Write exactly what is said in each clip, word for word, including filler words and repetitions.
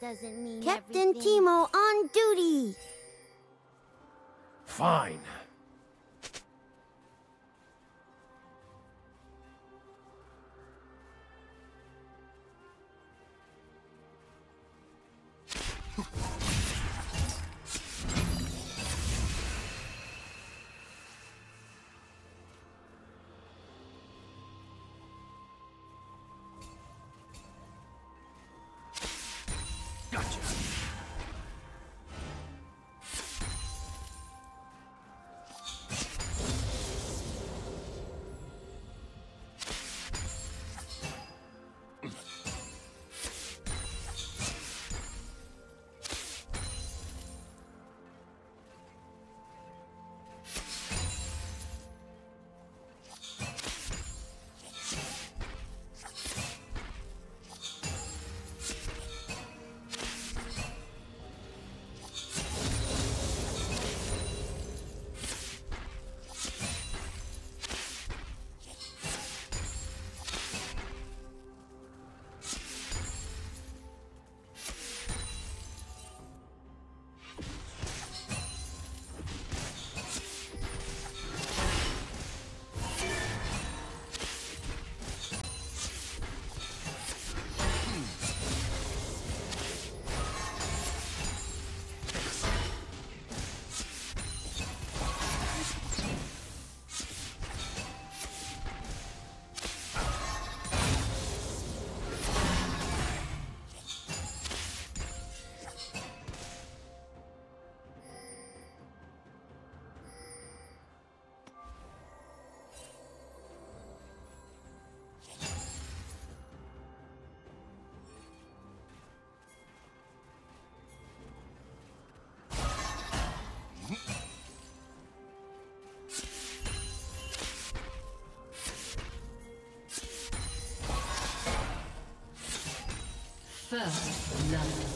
doesn't mean Captain Teemo on duty! Fine. First love.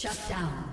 Shut down.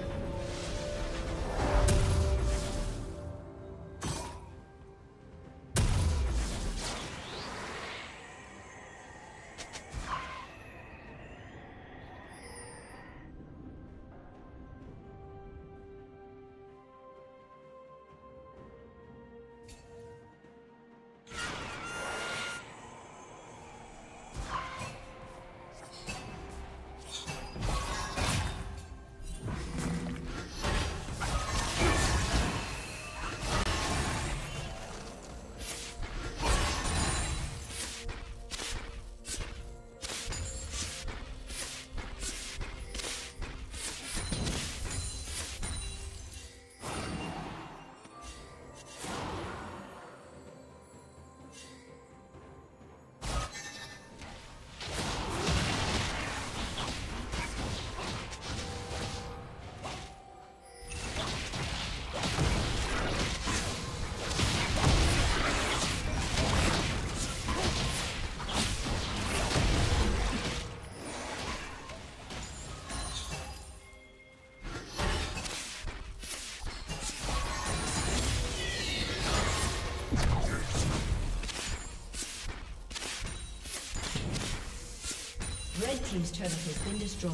Red team's turret has been destroyed.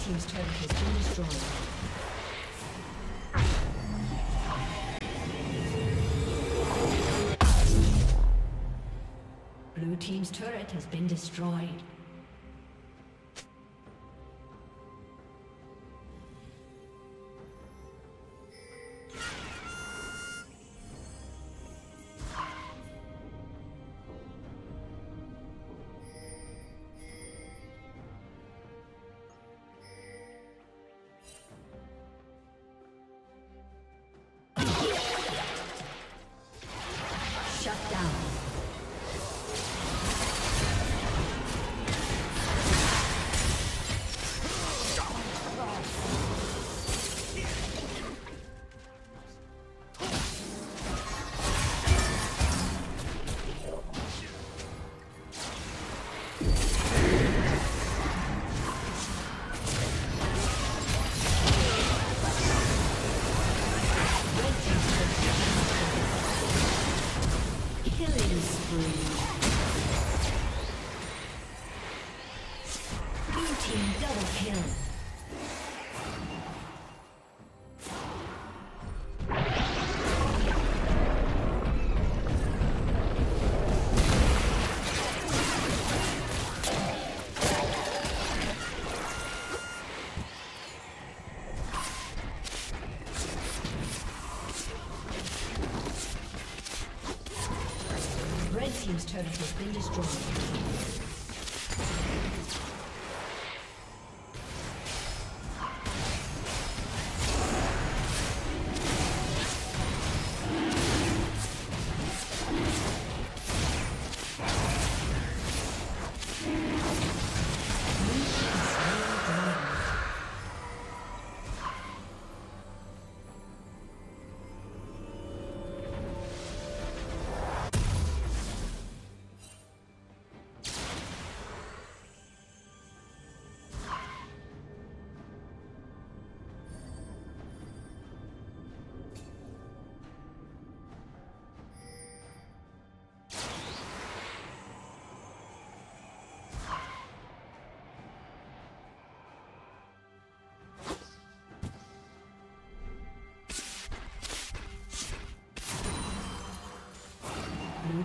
Team's turret has been destroyed. Blue team's turret has been destroyed. Shut down. team's turret has been destroyed. Blue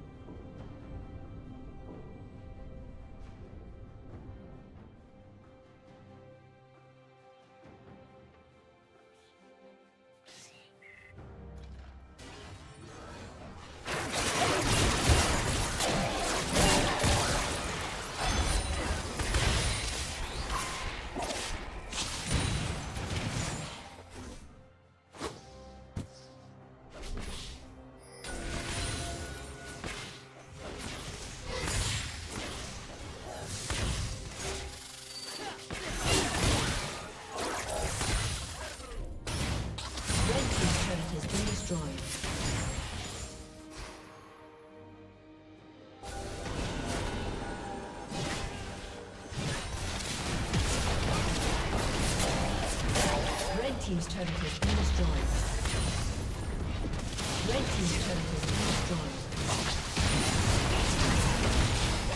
Team's turret has been destroyed. Red team's turret has been destroyed.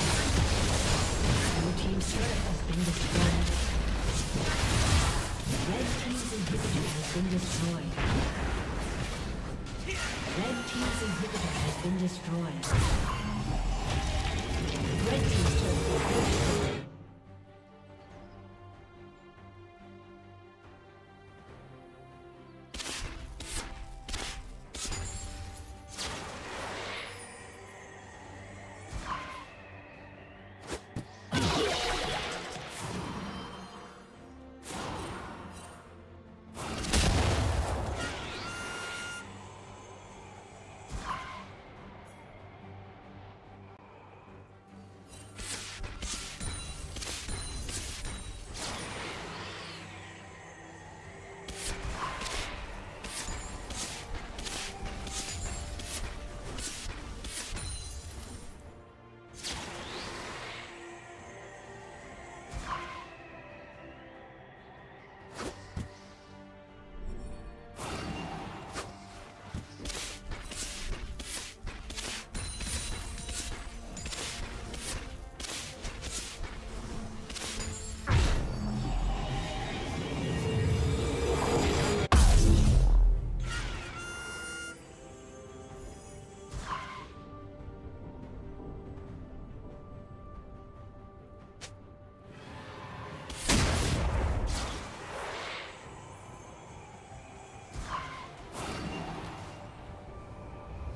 Blue team's turret has been destroyed. Red team's inhibitor has been destroyed. Red team's inhibitor has been destroyed. Red team's turret has been destroyed.